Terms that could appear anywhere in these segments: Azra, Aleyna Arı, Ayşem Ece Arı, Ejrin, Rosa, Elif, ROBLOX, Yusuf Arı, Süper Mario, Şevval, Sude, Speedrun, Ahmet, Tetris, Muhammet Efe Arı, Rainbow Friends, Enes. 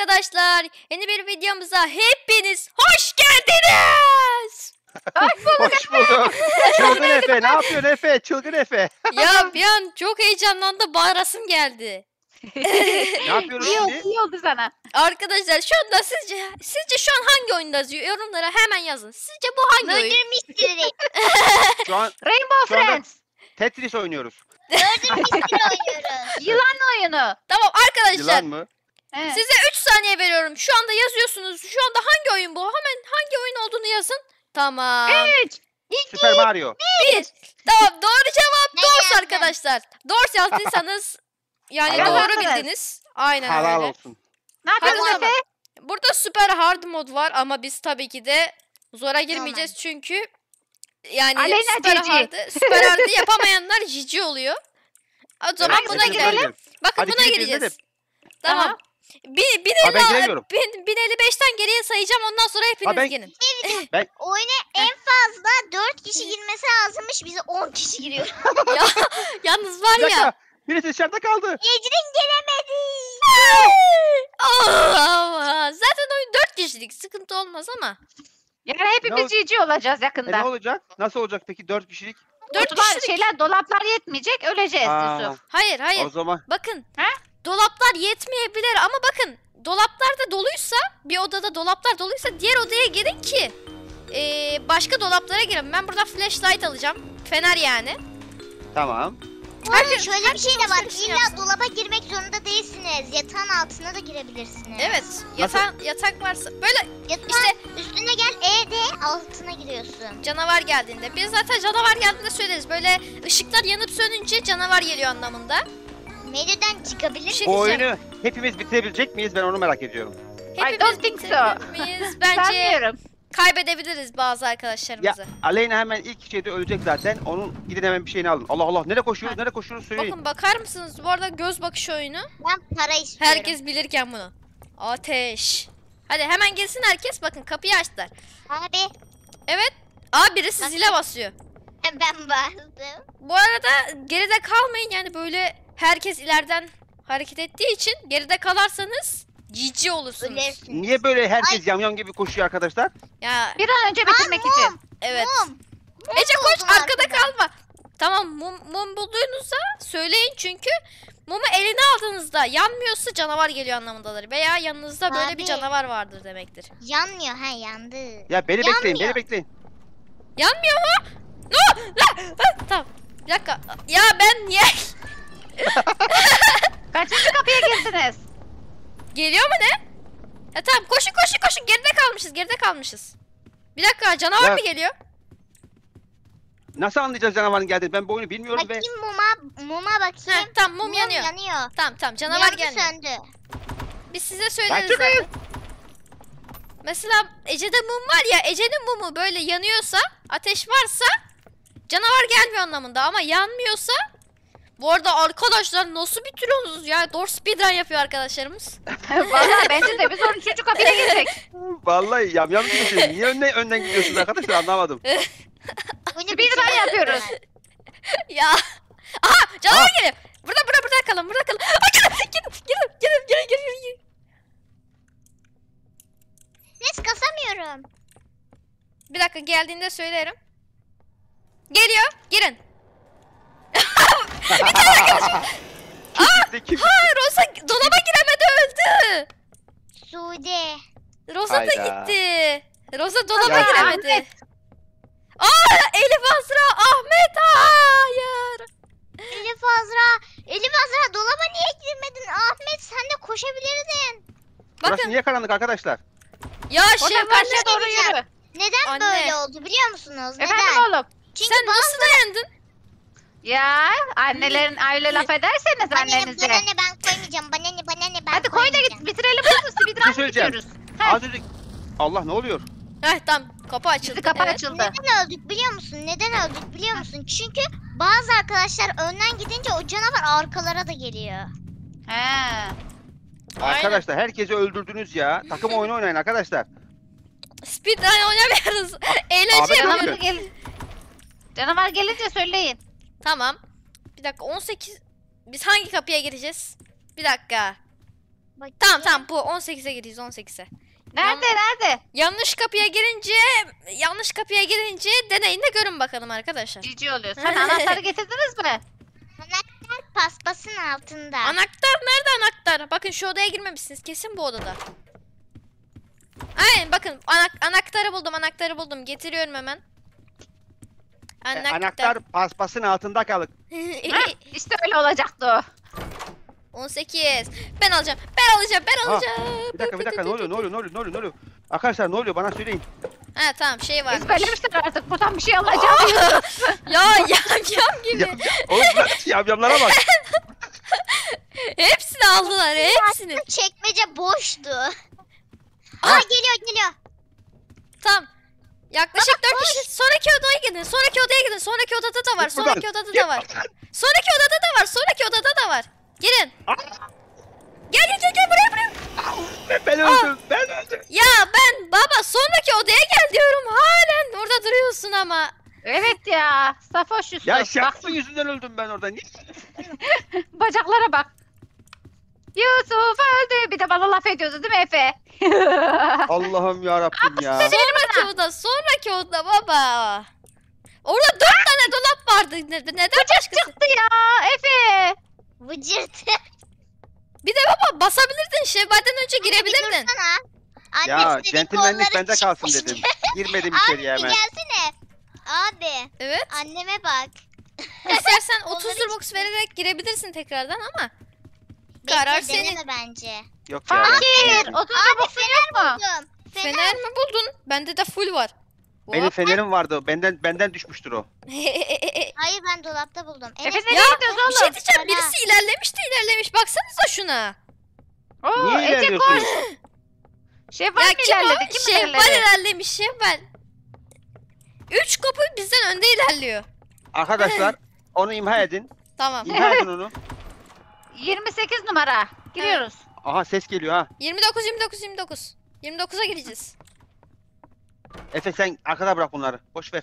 arkadaşlar, yeni bir videomuza hepiniz hoş geldiniz. Hoş bulduk. Çılgın Efe, ne yapıyorsun Efe? Çılgın Efe. Ya bir an çok heyecanlandı, bağırasım geldi. Ne yapıyoruz? İyi oldu sana. Arkadaşlar şu anda sizce şu an hangi oyundayız? Yorumlara hemen yazın. Sizce bu hangi oyun? Şu an Rainbow Friends. Tetris oynuyoruz. Yılan oyunu. Tamam arkadaşlar. Yılan mı? Evet. Size 3 saniye veriyorum. Şu anda yazıyorsunuz. Şu anda hangi oyun bu? Hemen hangi oyun olduğunu yazın. Tamam. 3, 2, Süper Mario. 1. Tamam, doğru cevap doğru arkadaşlar. Doğru yazdıysanız yani doğru bildiniz. Aynen öyle. Helal olsun. Ne yapıyorsun Efe? Burada süper hard mod var ama biz tabii ki de zora girmeyeceğiz çünkü yani Aleyna süper hardı yapamayanlar cici oluyor. O zaman evet, buna girelim. Bakın hadi buna gireceğiz. Tamam. 1055'ten geriye sayacağım, ondan sonra hepiniz girin. Ben... Oyuna en fazla 4 kişi girmesi lazımmış, bize 10 kişi giriyor. Ya, yalnız var ya. Birisi dışarıda kaldı. Ejrin gelemedi. Zaten oyun 4 kişilik, sıkıntı olmaz ama. Yani hepimiz cici olacağız yakında. Ne olacak? Nasıl olacak peki 4 kişilik? 4 kişilik şeyler, dolaplar yetmeyecek, öleceğiz Yusuf. Hayır hayır. O zaman. Bakın. Ha? Dolaplar yetmeyebilir ama bakın dolaplar da doluysa, bir odada dolaplar doluysa diğer odaya girin ki başka dolaplara girin. Ben burada flashlight alacağım. Fener yani. Tamam. Şöyle bir şey de var. İlla dolaba girmek zorunda değilsiniz. Yatağın altına da girebilirsiniz. Evet. Yatak varsa böyle işte üstüne gel altına giriyorsun. Canavar geldiğinde. Biz zaten canavar geldiğinde söyleriz. Böyle ışıklar yanıp sönünce canavar geliyor anlamında. Menüden çıkabilir miyiz? Bu oyunu hepimiz bitirebilecek miyiz? Ben onu merak ediyorum. Hepimiz bitirebilir miyiz? Bence kaybedebiliriz bazı arkadaşlarımızı. Ya, Aleyna hemen ilk şeyde ölecek zaten. Onun gidin hemen bir şeyini alın. Allah Allah, nereye koşuyoruz? Nereye koşuyoruz? Söyleyin. Bakın bakar mısınız? Bu arada göz bakışı oyunu. Ben para istiyorum. Herkes bilirken bunu. Ateş. Hadi hemen gelsin herkes. Bakın kapıyı açtılar. Abi. Evet. Aa birisi zile basıyor. Ben bastım. Bu arada geride kalmayın yani böyle. Herkes ileriden hareket ettiği için geride kalarsanız cici olursunuz. Ölersiniz. Niye böyle herkes yamyam gibi koşuyor arkadaşlar? Ya bir an önce bitirmek için. Evet. Mum Ece koş, arkada kalma. Tamam, mum bulduğunuzda söyleyin çünkü mumu eline aldığınızda yanmıyorsa canavar geliyor anlamındadır. Veya yanınızda böyle bir canavar vardır demektir. Yanmıyor, yandı. Ya beni bekleyin, beni bekleyin. Yanmıyor mu? No! Tamam. Bir dakika. Ya ben niye... Kaçıncı kapıya girdiniz? Geliyor mu ne? Ya tamam, koşun koşun koşun, geride kalmışız, geride kalmışız. Bir dakika, canavar mı geliyor? Nasıl anlayacağız canavarın geldiğini? Ben bu oyunu bilmiyorum. Bakayım muma bakayım. Heh, tamam, mum yanıyor. Tamam, canavar geldi. Söndü. Biz size söyleriz. Mesela Ece'de mum var ya, Ece'nin mumu böyle yanıyorsa, ateş varsa canavar gelmiyor anlamında ama yanmıyorsa. Bu arada arkadaşlar nasıl bitiriyorsunuz ya? Doğru speedrun yapıyor arkadaşlarımız. Vallahi bence de biz 13. kapıya girdik. Vallahi yamyam gidiyorsunuz. Niye önden gidiyorsunuz arkadaşlar, anlamadım. Speedrun yapıyoruz. Ya. Aha canavar geliyor. Burada kalın, burada kalın. Gelin. Hiç kasamıyorum. Bir dakika, geldiğinde söylerim. Geliyor, girin. Bir tane arkadaşım. Rosa dolaba giremedi, öldü. Sude. Rosa da gitti. Rosa dolaba giremedi. Ahmet. Elif, Azra, Ahmet. Hayır. Elif Azra dolaba niye girmedin? Ahmet sen de koşabilirdin. Bakın. Burası niye karanlık arkadaşlar? Ya karşıya doğru yürü. Neden böyle oldu biliyor musunuz? Neden? Efendim oğlum. Çünkü sen nasıl dayandın? Ya annelerin öyle laf ederseniz annenize. Banane ben koymayacağım. Banane ben. Hadi koy da git, bitirelim bunu. Speedrun yapıyoruz. Az önce Allah ne oluyor? Tamam, kapı açıldı. Kapı açıldı. Neden öldük biliyor musun? Çünkü bazı arkadaşlar önden gidince o canavar arkalara da geliyor. Arkadaşlar herkesi öldürdünüz ya. Takım oyunu oynayın arkadaşlar. Speedrun oynamıyoruz. Eğlence yapıyoruz. Canavar gelince söyleyin. Tamam. Bir dakika, 18... Biz hangi kapıya gireceğiz? Bir dakika. Bak, tamam bu 18'e giriyoruz 18'e. Nerede nerede? Yanlış kapıya girince deneyinde görün bakalım arkadaşlar. Cici oluyor. Sen anahtarı getirdiniz mi? Anahtar paspasın altında. Anahtar nerede anahtar? Bakın şu odaya girmemişsiniz kesin bu odada. Aynen bakın anahtarı buldum getiriyorum hemen. Anahtar paspasın altında kalık. İşte öyle olacaktı o. 18. Ben alacağım. Aa, bir dakika ne oluyor? Arkadaşlar ne oluyor bana söyleyin. Ha tamam şey var. Ezberlemişler artık buradan bir şey alacağım. Ya yamyam gibi. Yamyamlara bak. Hepsini aldılar hepsini. Çekmece boştu. Aa geliyor. Tamam. Yaklaşık 4 kişi. Sonraki odaya gidin. Sonraki odada da var. Girin. Gel buraya. Ben öldüm. Ya ben baba sonraki odaya gel diyorum. Halen orada duruyorsun ama. Evet ya. Safoş Yusuf. Ya şapkın yüzünden öldüm ben orada. Bacaklara bak. Yusuf öldü. Bir de bana laf ediyordu değil mi Efe? Allah'ım yarabbim ya. Sonraki odada baba. Orada 4 tane dolap vardı. Neden başkası? Çıktı ya Efe. Vıcırtı. Bir de baba basabilirdin. Şevval'den önce girebilirdin. Ya centilmenlik bende kalsın dedim. Girmedim içeriye hemen. Abi gelsene. Abi. Evet. Anneme bak. İstersen 30 ROBLOX vererek girebilirsin tekrardan ama. Karar senin. Bence. Yok ya. Hayır. 30 ROBLOX fener mi? Fener mi buldun? Bende de full var. Benim fenerim vardı. Benden düşmüştür o. Hayır ben dolapta buldum. Efe nereye gidiyoruz oğlum? Bir şey diyeceğim. Birisi ilerlemiş. Baksanıza şuna. Oo, niye ilerliyorsunuz? Şevval ilerledi. Şevval. 3 kapı bizden önde ilerliyor. Arkadaşlar onu imha edin. Tamam. İmha edin onu. 28 numara. Giriyoruz. Evet. Aha ses geliyor ha. 29. 29'a gireceğiz. Efe sen arkada bırak bunları. Boş ver.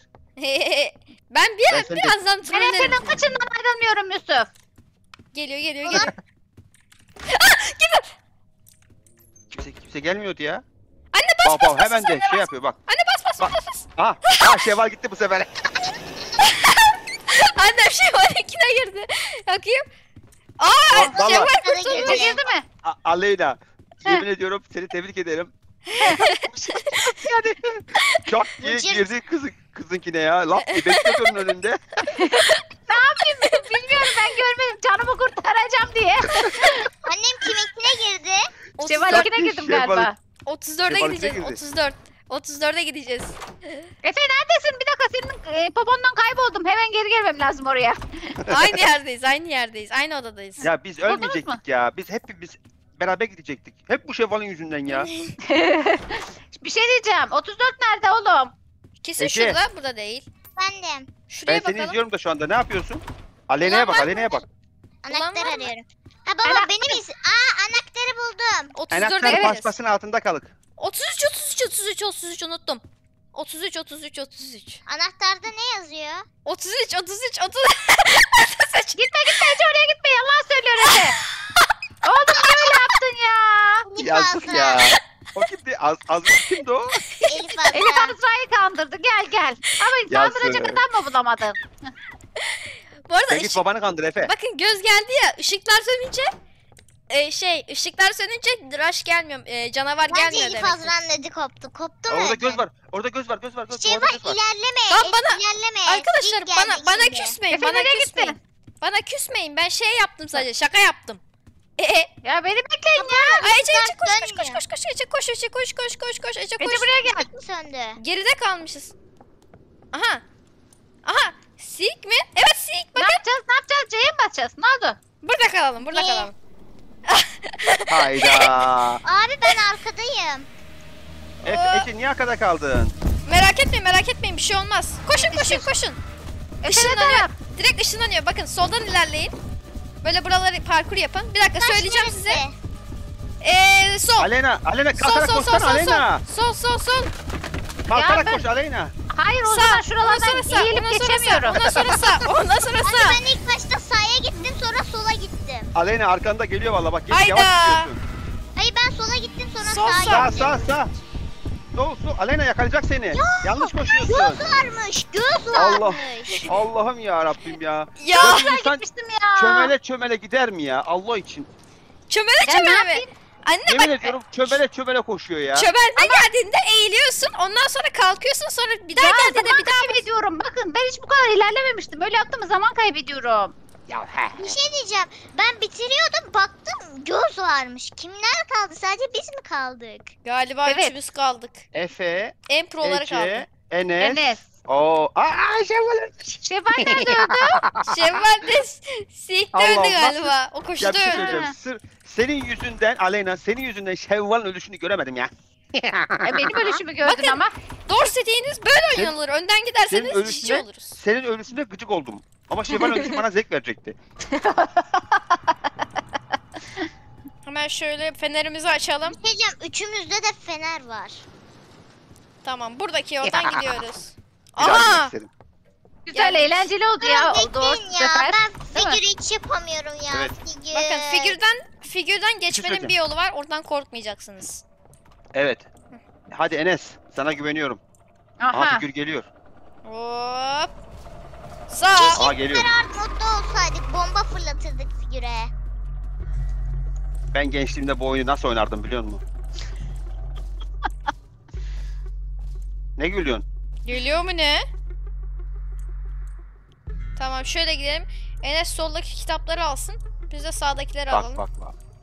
Ben birazdan trollerim. Ben Efe'den kaçından ayrılmıyorum Yusuf. Geliyor. Kimse gelmiyordu ya. Anne bas. Hemen de şey yapıyor bak. Anne bas. Aha Şevval gitti bu sefer. Annem Şevval ikine girdi. Bakayım. Aa Şevval kurtuldu. Girdi mi? Aleyna. Yemin ediyorum seni tebrik ederim. Yani çok iyi girdi kızınkine ya. Laf gibi bekliyorum önünde. Ne yapayım bilmiyorum ben görmedim. Canımı kurtaracağım diye. Annem kiminkine girdi? Şevval'e girdim galiba. 34'e gideceğiz. 34'e gideceğiz. Efe neredesin? Bir dakika senin popondan kayboldum. Hemen geri gelmem lazım oraya. Aynı yerdeyiz. Aynı odadayız. Ya biz ölmeyecektik ya. Biz hepimiz beraber gidecektik. Hep bu Şevval'in yüzünden ya. Bir şey diyeceğim. 34 nerede oğlum? Kesin Eşe. Şurada. Burada değil. Bendim. Şuraya ben bakalım. Ben seni izliyorum da şu anda. Ne yapıyorsun? Aleyna'ya bak. Anahtar arıyorum. Ha baba anahtarı. Anahtarı buldum. 34 anahtarı paspasın altında kalık. 33 unuttum. 33. Anahtarda ne yazıyor? 33. Gitme. Hiç oraya gitme. Yalan söylüyorum. Oğlum böyle yaptın ya. Yazık ya. O kimdi? Azra kimdi o? Elif Azra'yı kandırdı. Gel. Ama kandıracak adam mı bulamadın? Bu arada Elif babanı kandır Efe. Bakın göz geldi ya. Işıklar sönünce rush gelmiyor. Canavar gelmiyor demek. Bence Elif Azra'nın ödü koptu. Koptu mu? Orada göz var. Orada göz var. İlerleme. Arkadaşlar bana küsmeyin. Bana küsmeyin. Ben şey yaptım sadece. Şaka yaptım. Ya beni bekleyin ya. Ece koş. Ece buraya gel. Söndü. Geride kalmışız. Aha. Sik mi? Evet sik. Bakın. Ne yapacağız? C'ye mi basacağız? Ne oldu? Burada kalalım. Hayda. Abi ben arkadayım. Ece niye arkada kaldın? Merak etmeyin. Bir şey olmaz. Koşun. Işınlanıyor. Direkt ışınlanıyor. Bakın soldan ilerleyin. Böyle buraları parkur yapın. Bir dakika söyleyeceğim size. Sol. Aleyna kalkarak koşsana Aleyna. Sol. Kalkarak koş Aleyna. Hayır o zaman şuralardan eğilip geçemiyorum. Ondan sonra sağ. Ben ilk başta sağa gittim sonra sola gittim. Aleyna arkanda geliyor valla bak. Hayda. Yavaş gidiyorsun. Hayır ben sola gittim sonra sağa gittim. Sağ. Sol su. Aleyna yakalayacak seni. Ya, yanlış koşuyorsun. Göz varmış. Allah'ım ya Rabbim ya. Ya gitmiştim ya. Çömele çömele gider mi ya Allah için? Çömele mi? Anne bak. Yemin ediyorum çömele çömele koşuyor ya. Çömelme geldiğinde eğiliyorsun, ondan sonra kalkıyorsun, sonra bir daha geldiğinde bir daha kaybediyorum. Bakın ben hiç bu kadar ilerlememiştim. Böyle yaptığımı zaman kaybediyorum. Ya bir şey diyeceğim. Ben bitiriyordum, baktım göz varmış. Kimler kaldı? Sadece biz mi kaldık? Galiba üçümüz kaldık. Efe, Ece, Enes. Oo. Aa Şevval öldü. Şevval nerede öldü? Şevval de sihte öldü galiba. O koştu öldü. Senin yüzünden Aleyna, senin yüzünden Şevval'ın ölüşünü göremedim ya. Benim ölüşümü gördün bakın, ama. Doğru dediğiniz böyle oynanılır. Önden giderseniz ölüşçü oluruz. Senin ölüşünde gıcık oldum. Ama Şevval ölüşü bana zevk verecekti. Hemen şöyle fenerimizi açalım. Hocam üçümüzde de fener var. Tamam buradaki yoldan gidiyoruz. Aha! Güzel ya, eğlenceli oldu ya. Oldu. Ben figürü hiç yapamıyorum ya. Evet. Figür. Bakın figürden geçmenin bir yolu var. Oradan korkmayacaksınız. Evet. Hadi Enes sana güveniyorum. Aha. Aha figür geliyor. Hop. Sağ. Keşke süper modda olsaydık bomba fırlatırdık figüre. Ben gençliğimde bu oyunu nasıl oynardım biliyor musun? Ne gülüyorsun? Geliyor mu ne? Tamam şöyle gidelim. Enes soldaki kitapları alsın. Biz de sağdakileri alalım. Bak.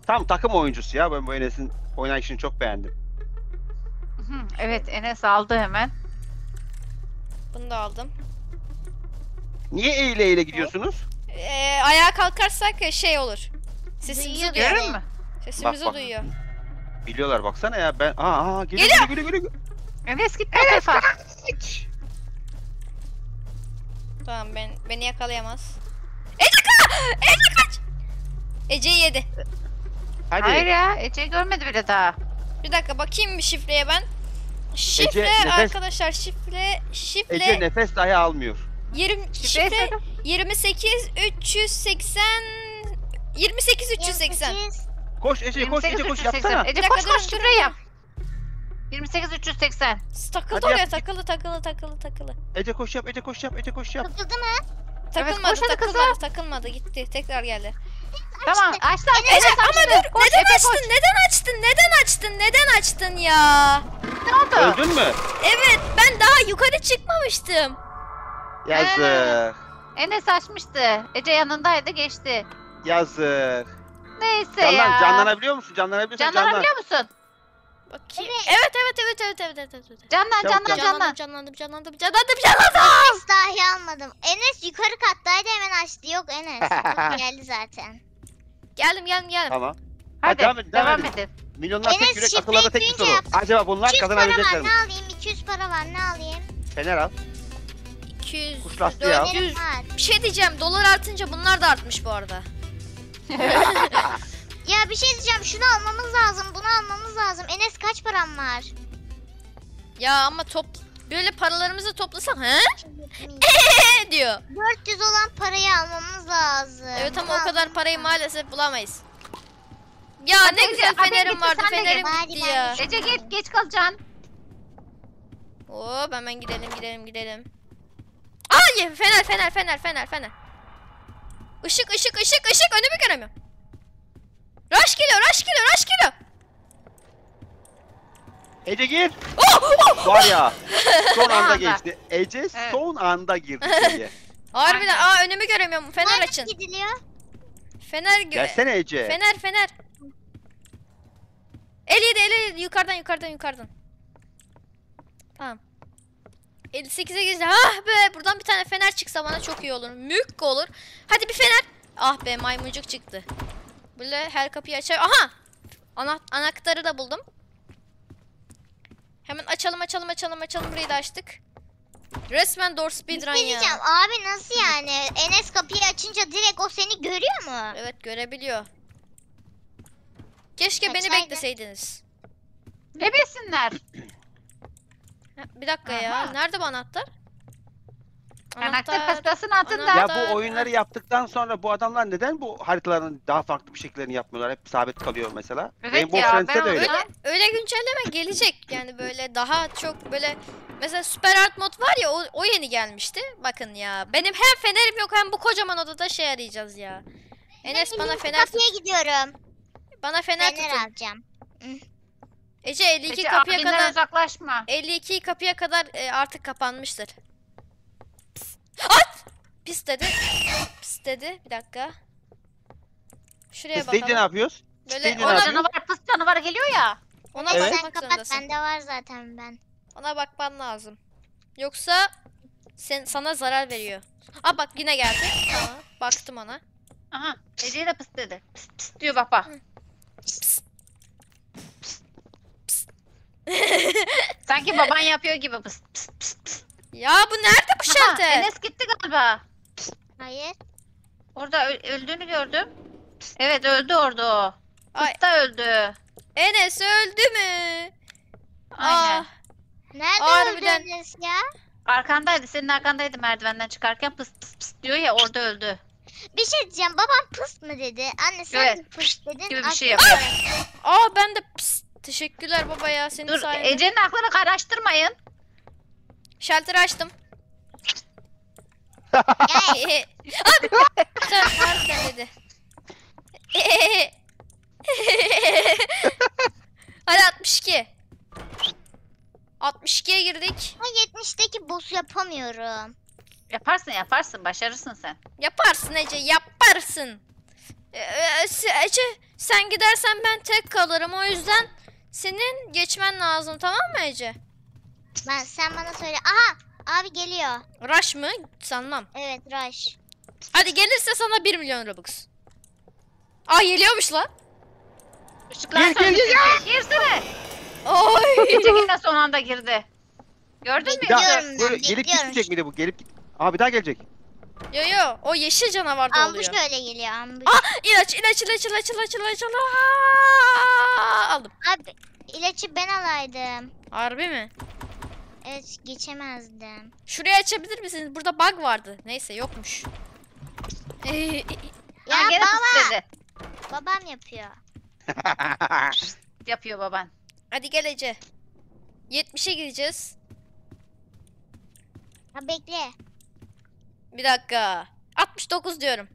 Tam takım oyuncusu ya. Ben bu Enes'in oynayışını çok beğendim. Evet Enes aldı hemen. Bunu da aldım. Niye eğile eğile gidiyorsunuz? Ayağa kalkarsak şey olur. Sesimizi duyuyor mu? Sesimizi duyuyor. Biliyorlar baksana ya. Ben geliyor. Enes git o tarafa. Tamam beni yakalayamaz. Ece kaç! Ece yedi. Hadi. Hayır ya Ece görmedi bile daha. Bir dakika bakayım bir şifreye ben. Şifre Ece, arkadaşlar şifre. Ece nefes dahi almıyor. 28 380. Koş Ece koş Ece koş yapsana. Ece koş şifreyi yap. 28 380. Takıldı oraya takılı. Ece koş yap. Takıldı mı? Takılmadı gitti tekrar geldi. Tamam açtı. Ece, ama dur. Neden açtın ya? Ne oldu? Öldün mü? Evet ben daha yukarı çıkmamıştım. Yazık. Enes açmıştı. Ece yanındaydı geçti. Yazık. Neyse ya. Canlanabiliyor musun? Bakayım. Evet. Canlandım. Enes dahi almadım. Enes yukarı kattaydı hemen açtı. Yok Enes. Geldi zaten. Geldim. Tamam. Hadi devam edin. Milyonlar tek yürek akıllarda tek bir soru. Acaba bunlar kazanabilecekler mi? 200 para var ne alayım? Fener al. 200. Kuş lastiği al. Bir şey diyeceğim. Dolar artınca bunlar da artmış bu arada. Ya bir şey diyeceğim, şunu almamız lazım, bunu almamız lazım. Enes kaç param var? Ya ama böyle paralarımızı toplasak diyor. 400 olan parayı almamız lazım. Evet ama o kadar parayı maalesef bulamayız. Ya hadi ne güzel fenerim vardı, fenerim gitti ya. Ece geç kalacaksın. Hop hemen gidelim. Ay fener. Işık önümü göremiyorum. Rush geliyor. Ece gir. Var ya. Son anda geçti. Ece son anda girdi diye. Harbiden önümü göremiyorum. Fener açın. Fener gelsene Ece. Fener. El yedi. Yukarıdan. Tamam. 58'e girdi. Ah be buradan bir tane fener çıksa bana çok iyi olur. Mük olur. Hadi bir fener. Ah be maymuncuk çıktı. Böyle her kapıyı açar. Aha! Anahtarı da buldum. Hemen açalım. Burayı da açtık. Resmen door speedrun ya. Abi nasıl yani? Enes kapıyı açınca direkt o seni görüyor mu? Evet görebiliyor. Keşke beni bekleseydiniz. Ne bilsinler? Bir dakika ya. Nerede bu anahtar? Anahtar pastasının altında. Ya bu oyunları yaptıktan sonra bu adamlar neden bu haritaların daha farklı bir şekillerini yapmıyorlar? Hep sabit kalıyor mesela. Evet Rainbow Friends'te de öyle. Öyle güncelleme gelecek yani, böyle daha çok böyle mesela Süper Art mod var ya, o yeni gelmişti. Bakın ya, benim hem fenerim yok hem bu kocaman odada şey arayacağız ya. Enes ben bana fener tut. Gidiyorum. Bana fener tutun. Fener alacağım. Ece 52 Ece, kapıya kadar uzaklaşma. 52 kapıya kadar artık kapanmıştır. At! Pis dedi. Pis dedi. Bir dakika. Şuraya bakalım. Pis dedi ne yapıyoruz? Böyle canavar, pis canavar geliyor ya. Ona evet. Bakmak sen kapat, bende var zaten ben. Ona bakman lazım. Yoksa sana zarar veriyor. Aa bak yine geldi. Tamam. Baktım ona. Aha. Ece'ye de pis dedi. Pis pis diyor baba. Pis. Pis. Pis. Sanki baban yapıyor gibi pis pis pis pis. Ya bu nerede bu şalter? Enes gitti galiba. Hayır. Orada öldüğünü gördüm. Evet öldü orada o. Pısta öldü. Enes öldü mü? Aynen. Aa. Nerede öldü Enes ya? Arkandaydı, senin arkandaydı merdivenden çıkarken pıs pıs pıs diyor ya, orada öldü. Bir şey diyeceğim, babam pıs mı dedi? Anne sen evet. Pıs dedin. Gibi bir şey yapıyor. Aa ben de pıs. Teşekkürler baba ya, senin dur, sayende. Ece'nin aklını karıştırmayın. Şalteri açtım. Sen harika dedi. Hadi 62. 62'ye girdik. Ama 70'teki boss'u yapamıyorum. Yaparsın yaparsın, başarırsın sen. Yaparsın Ece, yaparsın. Ece sen gidersen ben tek kalırım, o yüzden senin geçmen lazım, tamam mı Ece? Sen bana söyle. Aha abi geliyor. Rush mı? Sanmam. Evet rush. Hadi gelirse sana 1 milyon Robux. Aa geliyormuş lan. Işıklar söndü. Girsene. Oy. Çekilme son anda girdi. Gördün mü? Gelip gitmeyecek miydi bu? Gelip git. Abi daha gelecek. Yo yo o yeşil canavar da oluyor. Ambuş öyle geliyor ambuş. Aa ilaç. Aldım. Abi ilacı ben alaydım. Harbi mi? Evet geçemezdim. Şurayı açabilir misiniz? Burada bug vardı. Neyse yokmuş. Ya baba. Dedi. Babam yapıyor. Yapıyor baban. Hadi gel Ece. 70'e gireceğiz. Ha bekle. Bir dakika. 69 diyorum.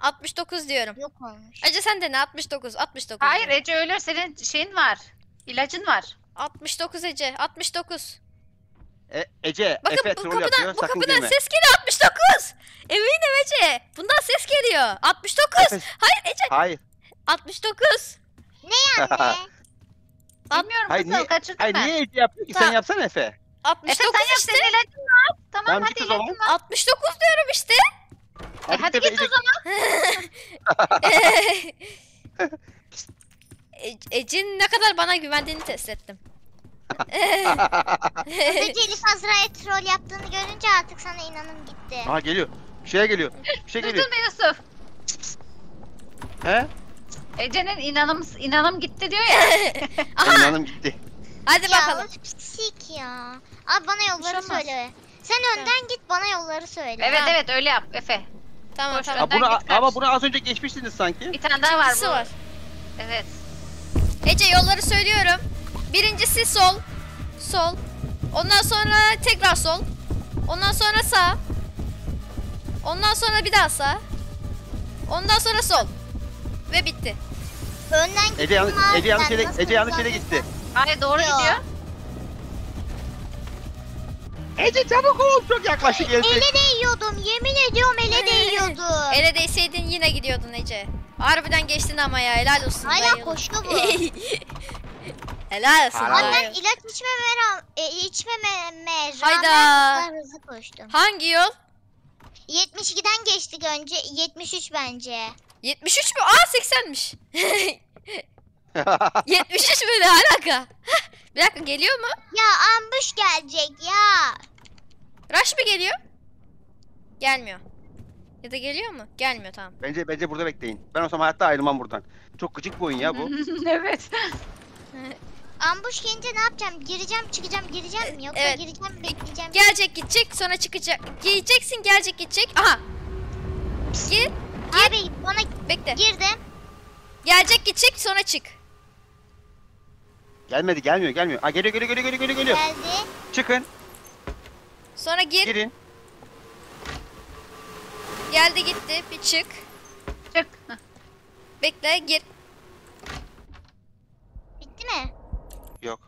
69 diyorum. Yok olmuş. Ece sen de ne? 69. Hayır diyorum. Ece öyle senin şeyin var. İlacın var. 69 Ece, 69. Ece, bakın Efe, bu kapıdan, ses geliyor 69. Eminim Ece, bundan ses geliyor 69. Efe. Hayır Ece. Hayır. 69. Ne yani? Bilmiyorum. Hayır, niye, kaçırdım hayır, ben. Niye Ece yapıyor ki? Tamam. Sen yapsana Efe. 69 Efe, sen işte. Yap, sen ilacın var. Tamam ben hadi ilacın var. 69 diyorum işte. Hadi git o zaman. Ece'nin ne kadar bana güvendiğini test ettim. Ece Elif Azra'ya troll yaptığını görünce artık sana inanım gitti. Aa geliyor. Bir şey geliyor. Duydun mu Yusuf? He? Ece'nin inanım gitti diyor ya. İnanım gitti. Hadi bakalım. Ya pislik ya. Abi bana yolları söyle. Sen önden git, bana yolları söyle. Evet ha. Evet öyle yap Efe. Tamam tamam. Ama bunu az önce geçmiştiniz sanki. Bir tane daha var bu. Var. Evet. Ece yolları söylüyorum. Birincisi sol. Sol. Ondan sonra tekrar sol. Ondan sonra sağ. Ondan sonra bir daha sağ. Ondan sonra sol. Ve bitti. Önden gitti. Ece yanlış yere gitti. Hayır doğru gidiyor. Ece çabuk ol, çok yaklaşık gelecek. Ele değiyordum, yemin ediyorum ele değiyordum. Ele değseydin yine gidiyordun Ece. Harbiden geçtin ama ya, helal olsun. Hala koştu bu. Helal olsun. Ondan ilaç içmememe rağmen hızlı koştum. Hangi yol? 72'den geçtik önce, 73 bence. 73 mü? Aa 80'miş. 73 mü ne alaka? Bir dakika geliyor mu? Ya ambush gelecek ya. Rush mı geliyor? Gelmiyor. Ya da geliyor mu? Gelmiyor tamam. Bence burada bekleyin. Ben olsam hayatta ayrılmam buradan. Çok gıcık bir oyun ya bu. Evet. ambush gelince ne yapacağım? Gireceğim, çıkacağım, gireceğim mi? Yoksa evet, gireceğim, bekleyeceğim. Gelecek, gidecek, sonra çıkacak. Gireceksin, gelecek, gidecek. Aha. Gir. Abi bana bekle. Girdim. Gelecek, gidecek, sonra çık. Gelmedi, gelmiyor. Aa, geliyor. Geldi. Çıkın. Sonra gir. Girin. Geldi, gitti. Bir çık. Çık. Heh. Bekle, gir. Bitti mi? Yok.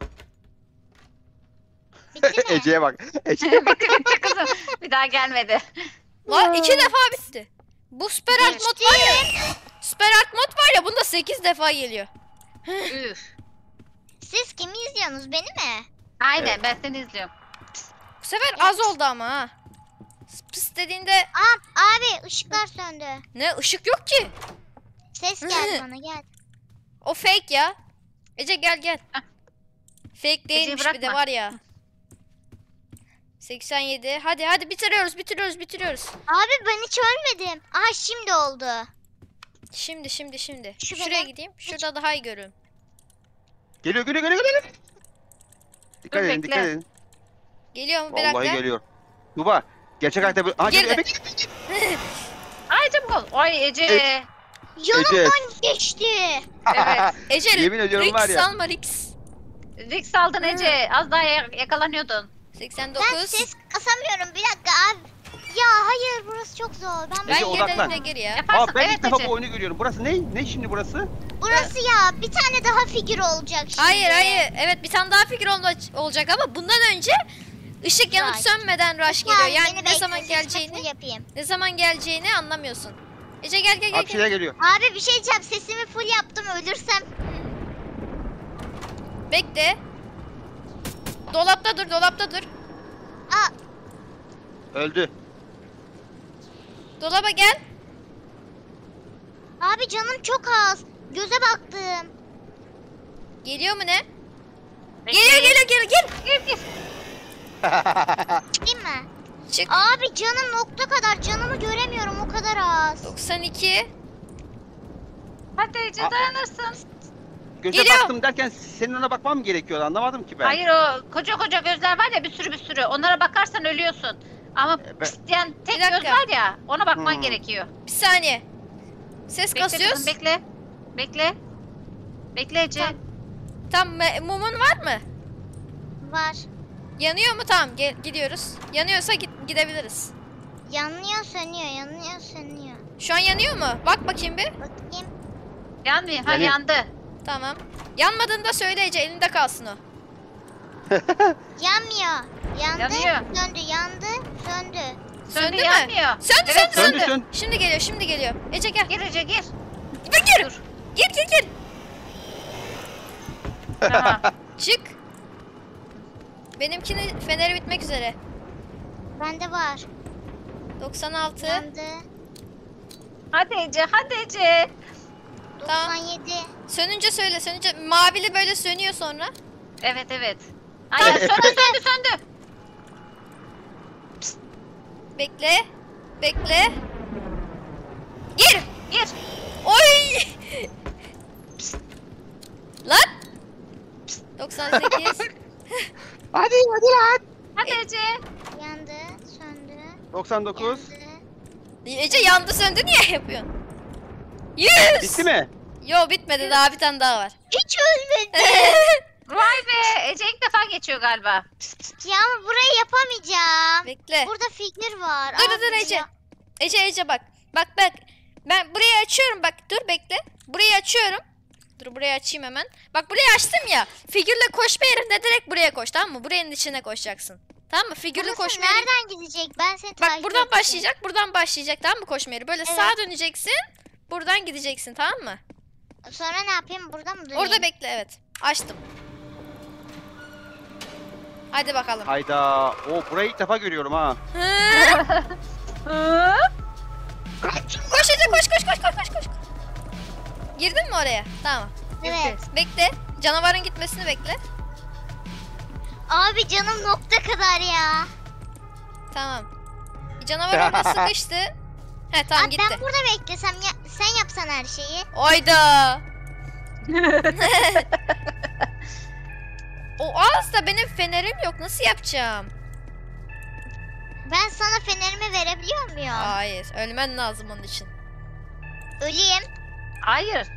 Bitti mi? Ece'ye bak. Ece'ye bak. Kızım, bir daha gelmedi. Lan 2 defa bitti. Bu süper art mod var ya. Süper art mod var ya, bunda 8 defa geliyor. Siz kimi izliyorsunuz? Beni mi? Aynen, evet, ben seni izliyorum. Bu sefer evet, az oldu ama ha. Pıs dediğinde... Abi ışıklar söndü. Ne? Işık yok ki. Ses geldi bana, gel. O fake ya. Ece gel. Fake değilmiş bir de var ya. 87. Hadi bitiriyoruz. Abi ben hiç ölmedim. Aha şimdi oldu. Şimdi. Şuraya gideyim. Şurada daha iyi görürüm. Geliyor. Dikkat edin. Geliyor mu? Vallahi geliyor. Tuba. Gerçek hayatta... Aha geliyor. Ay çabuk ol. Ay Ece. Yanımdan geçti. Evet. Ece Rix alma Rix. Rix aldın Ece. Az daha yakalanıyordun. 89. Ben ses kasamıyorum. Bir dakika abi. Ya hayır, burası çok zor. Ben yerine gir ya. Yaparsın. Ben ilk defa bu oyunu görüyorum. Burası ne? Ne şimdi burası? Burası ya. Bir tane daha figür olacak şimdi. Hayır. Evet, bir tane daha figür olacak ama bundan önce ışık yanıp sönmeden rush geliyor. Yani ne zaman geleceğini anlamıyorsun. Ece gel. Abi şuraya geliyor. Abi bir şey diyeceğim. Sesimi full yaptım. Ölürsem. Bekle. Dolapta dur. Aa. Öldü. Dolaba gel. Abi canım çok az. Göze baktım. Geliyor mu ne? Geliyor. Çıktın mı? Çık. Abi canım nokta kadar, canımı göremiyorum, o kadar az. 92. Hadi Ece dayanırsın. Göze baktım derken senin ona bakmam mı gerekiyordu, anlamadım ki ben. Hayır, o koca gözler var ya, bir sürü. Onlara bakarsan ölüyorsun. Ama yani tek göz var ya, ona bakman gerekiyor. Bir saniye. Ses kasıyoruz. Bekle Ece. Tam mumun var mı? Var. Yanıyor mu? Tamam, gidiyoruz. Yanıyorsa gidebiliriz. Yanıyor sönüyor. Şu an yanıyor mu? Bak bakayım bir. Bakayım. Yanmıyor. Ha, yandı. Tamam. Yanmadığında söyle Ece, elinde kalsın o. Yanmıyor. Yandı, söndü. Söndü mü? Yanmıyor. Söndü. Şimdi geliyor. Ece gel. Gir Ece. Gir. Tamam. Çık. Benimkinin feneri bitmek üzere. Bende var. 96. Yandı. Hadi Ece. 97. Sönünce söyle. Mavili böyle sönüyor sonra. Evet. Ay söndü. Psst. Bekle. Gir. Oy! Psst. Lan! Psst. 98. Hadi lan. Hadi Ece. Yandı, söndü. 99. Ece yandı, söndü niye yapıyorsun? 100. Bitti mi? Yo, bitmedi. Daha bir tane daha var. Hiç ölmedi. Vay be, Ece ilk defa geçiyor galiba. Ya ama burayı yapamayacağım. Bekle. Burada figür var. Dur Ece. Ece bak. Bak. Ben burayı açıyorum, bak dur bekle. Burayı açıyorum. Dur, burayı açayım hemen. Bak, burayı açtım ya. Figürle koşma yerinde direkt buraya koş, tamam mı? Buranın içine koşacaksın. Tamam mı? Figürle koşma yeri. Nereden gidecek? Ben seni takip edeceğim. Bak buradan başlayacak tamam mı koşma yeri? Böyle sağa döneceksin. Buradan gideceksin, tamam mı? Sonra ne yapayım? Burada mı durayım? Orada bekle, evet. Açtım. Hadi bakalım. Hayda. Burayı ilk defa görüyorum ha. Koş. Girdin mi oraya? Tamam. Evet. Bekle. Canavarın gitmesini bekle. Abi canım nokta kadar ya. Tamam. Canavar orada sıkıştı. He tamam, abi gitti. Ben burada beklesem ya, sen yapsan her şeyi. Oyda. O ağızda benim fenerim yok. Nasıl yapacağım? Ben sana fenerimi verebiliyor muyum? Hayır. Ölmen lazım onun için. Öleyim. Hayır.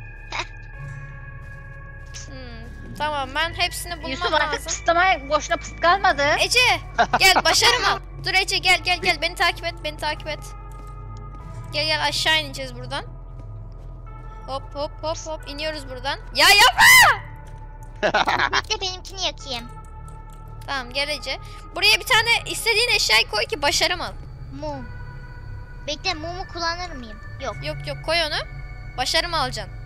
Tamam, ben hepsini bulmam Yusuf, lazım. Yusuf artık pısıtlamaya boşuna pısıt kalmadı. Ece gel başarım al. Dur Ece gel beni takip et, Gel aşağı ineceğiz buradan. Hop hop iniyoruz buradan. Ya yapma! Bir de benimkini yakayım. Tamam gel Ece. Buraya bir tane istediğin eşyayı koy ki başarım al. Mum. Bekle, mumu kullanır mıyım? Yok. Yok koy onu. Başarım alacaksın.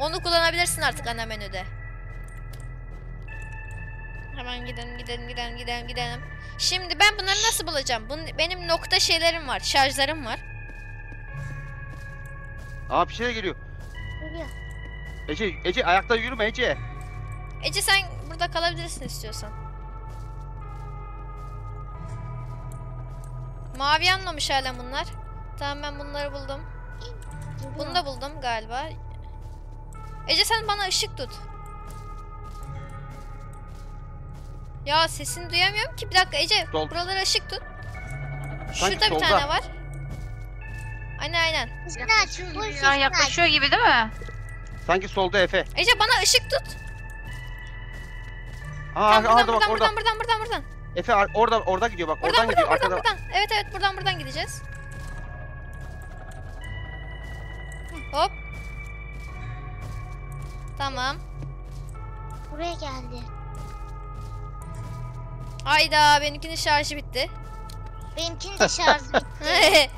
Onu kullanabilirsin artık ana menüde. Hemen gidelim. Şimdi ben bunları nasıl bulacağım? Benim nokta şeylerim var, şarjlarım var. Aa bir şey geliyor. Geliyor. Ece ayakta yürüme Ece. Ece sen burada kalabilirsin istiyorsan. Mavi anlamış hala bunlar. Tamam ben bunları buldum. Geliyor. Bunu da buldum galiba. Ece sen bana ışık tut. Ya sesini duyamıyorum ki. Bir dakika Ece, buralara ışık tut. Şurada bir tane var. Aynen. Yaklaşıyor gibi değil mi? Sanki solda Efe. Ece bana ışık tut. Aa, buradan. Efe orada gidiyor bak. Oradan gidiyor. Buradan. Evet buradan gideceğiz. Hop. Tamam. Buraya geldi. Hayda, benimkinin şarjı bitti. Benimkinin de şarjı bitti.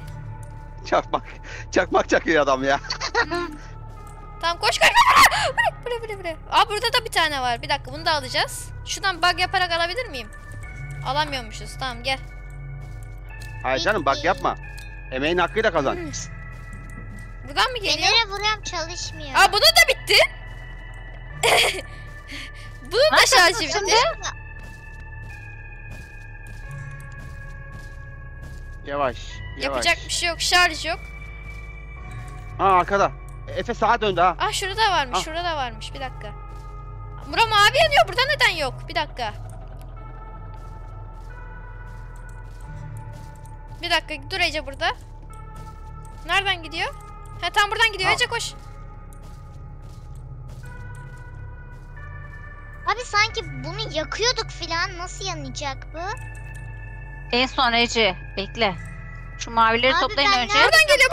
Çakmak çakıyor adam ya. Tamam koş. Buraya. Aa burada da bir tane var. Bir dakika bunu da alacağız. Şuradan bug yaparak alabilir miyim? Alamıyormuşuz. Tamam gel. Hayır canım bug yapma. Emeğin hakkıyla kazan. Buradan mı geliyor? Nereye vuruyorum çalışmıyor. Aa bunu da bitti. Bunun da şarjı bitti. Yavaş. Yapacak bir şey yok, şarj yok. Aa arkada. Efe sağa döndü ha. Ah şurada varmış. Bir dakika. Bura mavi yanıyor, burada neden yok? Bir dakika. Dur Ece burada. Nereden gidiyor? Ha tam buradan gidiyor. Ece koş. Abi sanki bunu yakıyorduk filan, nasıl yanacak bu? En son Ece bekle. Şu mavileri abi toplayın önce. Buradan geliyor.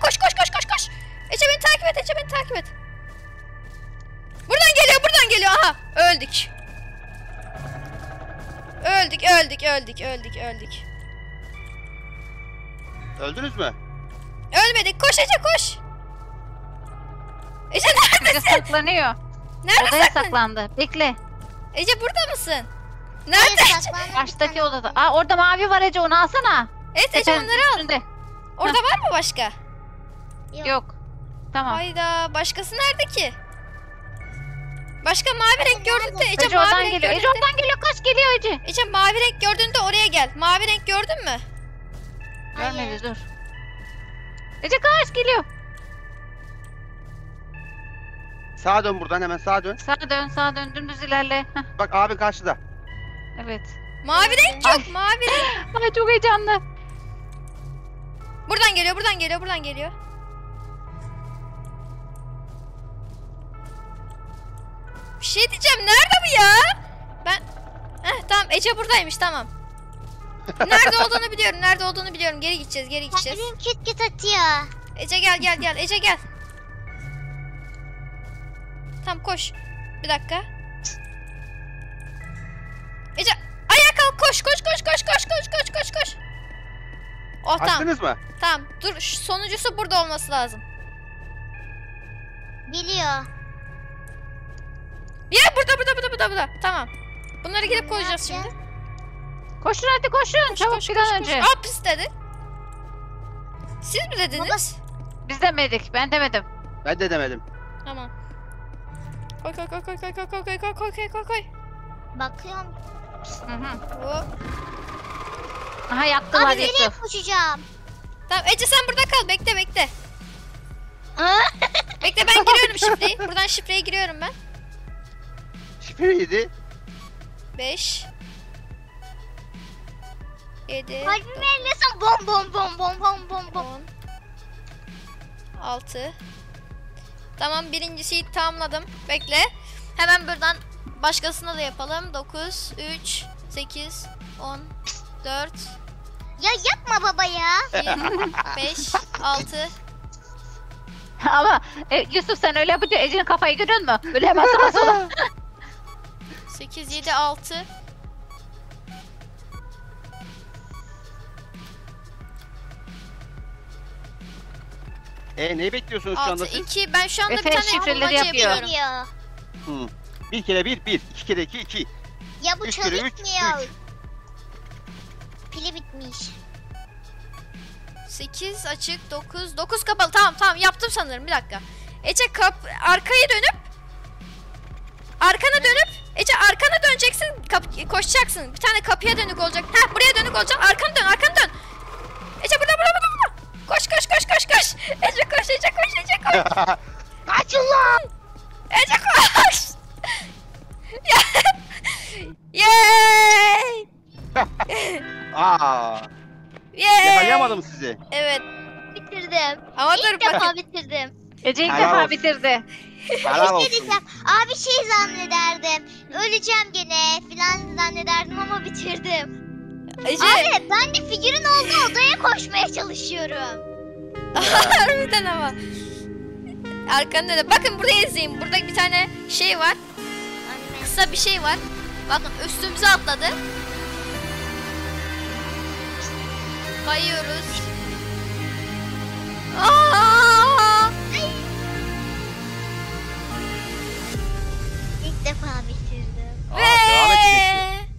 Koş. Ece beni takip et. Buradan geliyor. Aha öldük. Öldük. Öldünüz mü? Ölmedik. Koş Ece koş. Ece neredesin? Saklanıyor. Nerede odaya saklandı. Bekle. Ece burada mısın? Nerede? Baştaki odada. Aa orada mavi var Ece, onu alsana. Evet Ece onları al. Üstünde. Orada var mı başka? Yok. Tamam. Hayda, başkası nerede ki? Başka mavi renk gördün de Ece oradan geliyor. Ece oradan geliyor. Kaç geliyor Ece? Ece mavi renk gördüğünde oraya gel. Mavi renk gördün mü? Görmedi dur. Ece kaç geliyor? Sağa dön buradan, hemen sağa dön. Sağa dön, dümdüz ilerle. Heh. Bak abi karşıda. Evet. Mavi renk yok, mavi renk. Ay çok heyecanlı. Buradan geliyor. Bir şey diyeceğim, nerede bu ya? Tamam Ece buradaymış, tamam. Nerede olduğunu biliyorum. Geri gideceğiz. Benim kit atıyor. Ece gel. Ece gel. Tamam koş. Bir dakika. Ece ayağa kalk, koş. Oh tamam. Açtınız mı? Tamam. Dur, şu sonuncusu burada olması lazım. Biliyor. Ya burada. Tamam. Bunları gidip koyacağız şimdi. Koşun hadi koşun. Çabuk bir an önce. Aa pis dedi. Siz mi dediniz? Biz demedik. Ben de demedim. Tamam. Koy. Bakıyorum. Aha yaktılar. Abi nereye koşacağım? Tamam Ece sen burada kal, bekle. Bekle ben giriyorum şifreyi. Buradan şifreye giriyorum ben. küpe miydi? 5 7 Kalbimi ellesem bom bom bom bom bom bom bom 6. Tamam, birincisiyi tamamladım. Bekle. Hemen buradan başkasına da yapalım. 9 3 8 10 4 Ya yapma baba ya. 5 6 Ama Yusuf sen öyle yapınca Ejrin kafayı görüyorsun mu? Böyle basa basa. 8 7 6 neyi bekliyorsunuz şu anda siz? 2 ben şu anda Efe, bir tane bulmaca yapıyorum. Bir kere 1 2 kere 2 Ya bu çöp bitmiyor. Pili bitmiş. 8 açık 9 kapalı. Tamam yaptım sanırım, bir dakika. Ece arkaya dönüp arkana döneceksin, koşacaksın. Bir tane kapıya dönük olacak. Heh, buraya dönük olacak. Arkanı dön. Ece burada. Koş. Ece koş, Ece koş. Kaç ulan! Ece koş. Yeeey! Yakalayamadım sizi. Evet. Bitirdim. Ama İlk defa bitirdim. Ece ilk defa bitirdi. Abi şey zannederdim. Öleceğim gene filan zannederdim ama bitirdim. Ece. Abi ben de figürün olduğu odaya koşmaya çalışıyorum. Harbiden ama. Arkamda da bakın, buraya izleyin. Burada bir tane şey var. Kısa bir şey var. Bakın üstümüze atladı. Bayıyoruz. İlk defa bitirdim. Devam edeceksin.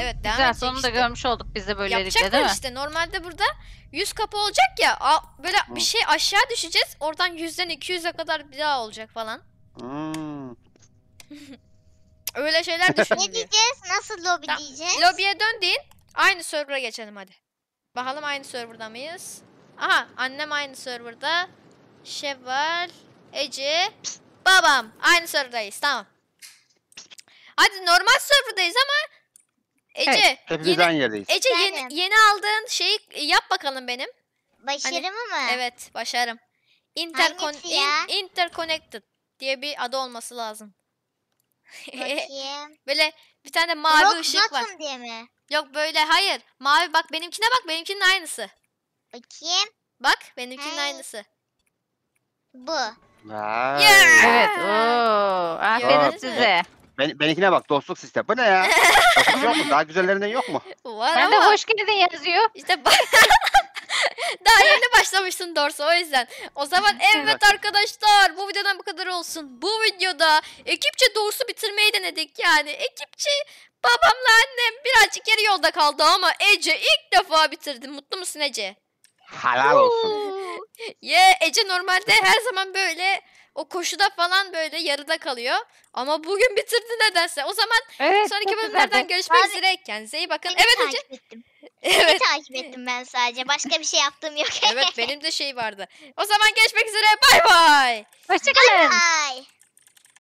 Evet, devam edecek. Sonunu da görmüş olduk biz de böylelikle, değil mi? İşte normalde burada 100 kapı olacak ya. Böyle bir şey aşağı düşeceğiz. Oradan 100'den 200'e kadar bir daha olacak falan. Öyle şeyler düşünüyorum. Ne diyeceğiz? Nasıl lobby diyeceğiz? Lobby'ye dön deyin. Aynı server'a geçelim hadi. Bakalım aynı server'da mıyız? Aha, annem aynı server'da. Şevval, Ece, babam aynı server'dayız. Tamam. Hadi normal server'dayız ama Ece, evet, yeni aldığın şeyi yap bakalım benim. Başarımı mı? Evet, başarım. Interconnected diye bir adı olması lazım. Böyle bir tane mavi ışık var. Diye mi? Yok böyle hayır. Mavi, bak benimkine bak. Benimkinin aynısı. Bakayım. Bak benimkinin aynısı. Bu. Evet. Aferin size. Benimkine bak, dostluk sistem. Bu ne ya? Yok mu? Daha güzellerinden yok mu? Var ben ama. De hoş geldin yazıyor. İşte bak. Daha yeni başlamışsın doğrusu, o yüzden. O zaman evet arkadaşlar, bu videodan bu kadar olsun. Bu videoda ekipçe doğrusu bitirmeyi denedik yani. Ekipçe babamla annem birazcık yarı yolda kaldı ama Ece ilk defa bitirdi. Mutlu musun Ece? Helal olsun. Ece normalde her zaman böyle o koşuda falan böyle yarıda kalıyor. Ama bugün bitirdi nedense. O zaman sonraki bölümlerden görüşmek üzere. Kendinize iyi bakın. Evet Ece. Evet. Takip ettim ben sadece. Başka bir şey yaptığım yok. Evet, benim de şey vardı. O zaman görüşmek üzere. Bay bay. Hoşçakalın. Bay bay.